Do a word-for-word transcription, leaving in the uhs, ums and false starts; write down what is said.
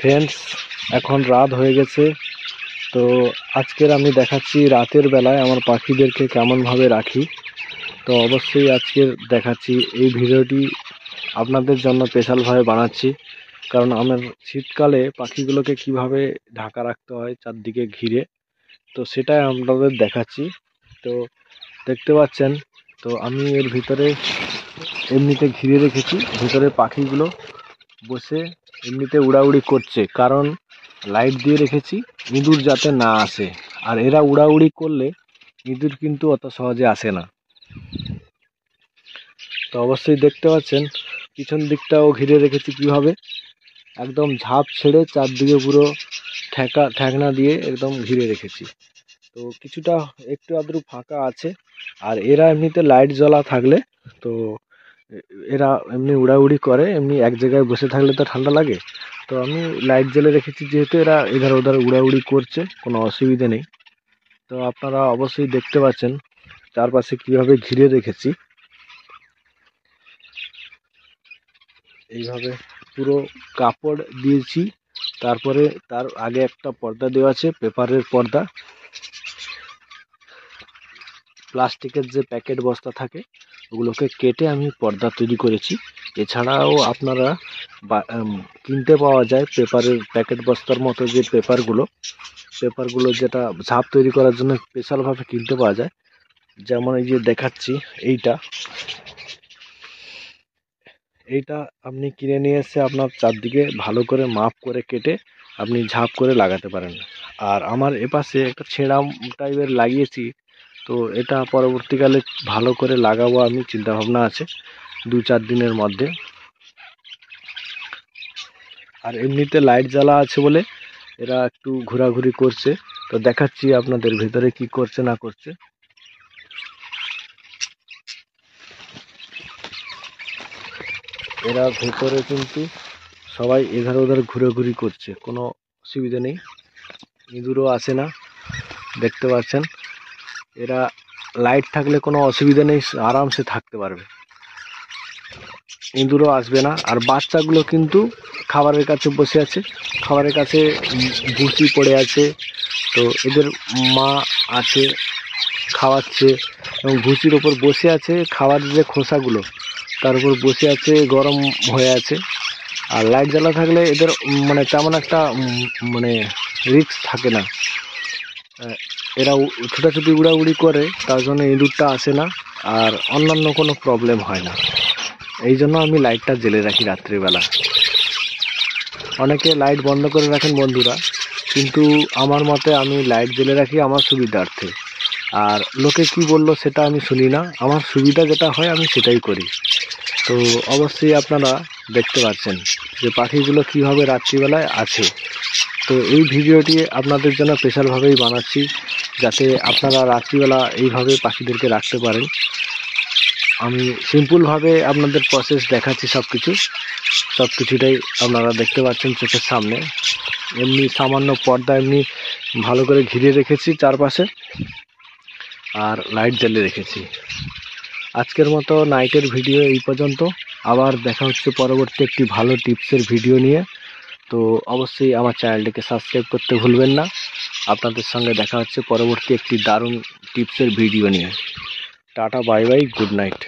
Friends एखन रात हो गए तो आजकेर आमी देखाच्छि रातेर बेलाय आमार पाखिदेरके केमन भावे राखी। तो अवश्यई आजकेर देखाच्छि एई भिडियोटी आपनादेर जन्य स्पेशाल भावे बानाच्छि कारण आमार शीतकाले पाखिगुलोके किभावे ढाका राखते हय चारदिके घिरे तो सेटाई आपनादेर देखाच्छि। तो देखते पाच्छेन तो आमी एर भितरे एमनिते घिरे रेखेछि भितरे पाखिगुलो बसे एमनिते उड़ाउड़ी करछे कारण लाइट दिए रेखेछि इঁদুর जाते ना आसे और एरा उड़ाउड़ी करले इঁদুর किन्तु अत सहजे आसे ना। तो अवश्यई देखते पाच्छेन पिछन दिकटाओ घिरे रेखेछि किभाबे एकदम झाप छेड़े चारदिके पुरो ठेका ठेकना दिए एकदम घिरे रेखेछि। तो किछुटा एकटु आद्रु फाँका आछे और एरा एमनिते लाइट जला थाकले तो एरा एमनि उड़ाउड़ी करे एमनि एक जायगाय बसे थाकले तो ठंडा लागे। तो आमी लाइट जेले रेखेछि जेहेतु एरा इधर उधर उड़ाउड़ी करछे कोनो असुविधा नेই। तो आपनारा अवश्यई देखते पाच्छेन चारपाशे किভাবে ঘিরে রেখেছি এইভাবে পুরো কাপড় দিয়েছি তারপরে তার আগে একটা পর্দা দেওয়া আছে পেপারের পর্দা প্লাস্টিকের যে প্যাকেট বস্তা থাকে ওগুলোকে কেটে আমি পর্দা তৈরি করেছি। এছাড়াও আপনারা কিনতে পাওয়া যায় পেপারের প্যাকেট বস্তার মতো যে পেপারগুলো পেপারগুলো যেটা ঝাপ তৈরি করার জন্য স্পেশালভাবে কিনতে পাওয়া যায় যেমন এই যে দেখাচ্ছি এইটা এইটা আপনি কিনে নিয়ে এসে আপনার চারদিকে ভালো করে মাপ করে কেটে আপনি ঝাপ করে লাগাতে পারেন। আর আমার এপাশে একটা ছেঁড়া টাইপের লাগিয়েছি তো এটা পরবর্তীকালে ভালো করে লাগাবো আমি চিন্তা ভাবনা আছে দু চার দিনের মধ্যে। আর এমনিতে লাইট জ্বালা আছে বলে এরা একটু ঘোরাঘুরি করছে তো দেখাচ্ছি আপনাদের ভিতরে কি করছে না করছে। এরা ভিতরে কিন্তু সবাই এধার ওধার ঘোরাঘুরি করছে কোনো অসুবিধা নেই ইঁদুরও আসে না দেখতে পাচ্ছেন এরা লাইট থাকলে কোনো অসুবিধা নেই আরামসে থাকতে পারবে ইঁদুরও আসবে না। আর বাচ্চাগুলো কিন্তু খাবারের কাছে বসে আছে খাবারের কাছে ভুসি পড়ে আছে তো এদের মা আছে খাওয়াচ্ছে এবং ভুসির ওপর বসে আছে খাবার যে খোসাগুলো তার উপর বসে আছে গরম হয়ে আছে। আর লাইট জ্বালা থাকলে এদের মানে তেমন একটা মানে রিস্ক থাকে না এরা ছোটাছুটি উড়াউড়ি করে তার জন্য ইঁদুরটা আসে না আর অন্যান্য কোনো প্রবলেম হয় না এই জন্য আমি লাইটটা জ্বেলে রাখি রাত্রিবেলা। অনেকে লাইট বন্ধ করে রাখেন বন্ধুরা কিন্তু আমার মতে আমি লাইট জ্বেলে রাখি আমার সুবিধার্থে আর লোকে কি বললো সেটা আমি শুনি না আমার সুবিধা যেটা হয় আমি সেটাই করি। তো অবশ্যই আপনারা দেখতে পাচ্ছেন যে পাখিগুলো কীভাবে রাত্রিবেলায় আছে। তো এই ভিডিওটি আপনাদের জন্য স্পেশালভাবেই বানাচ্ছি যাতে আপনারা রাত্রিবেলা এইভাবে পাখিদেরকে রাখতে পারেন আমি সিম্পলভাবে আপনাদের প্রসেস দেখাচ্ছি সব কিছু সব কিছুটাই আপনারা দেখতে পাচ্ছেন চোখের সামনে এমনি সামান্য পর্দা এমনি ভালো করে ঘিরে রেখেছি চারপাশে আর লাইট জ্বালিয়ে রেখেছি। আজকের মতো নাইটের ভিডিও এই পর্যন্ত আবার দেখা হচ্ছে পরবর্তী একটি ভালো টিপসের ভিডিও নিয়ে। তো অবশ্যই আমার চ্যানেলটিকে সাবস্ক্রাইব করতে ভুলবেন না আপনাদের সঙ্গে দেখা হচ্ছে পরবর্তী একটি দারুণ টিপসের ভিডিও নিয়ে। Tata bye bye good night.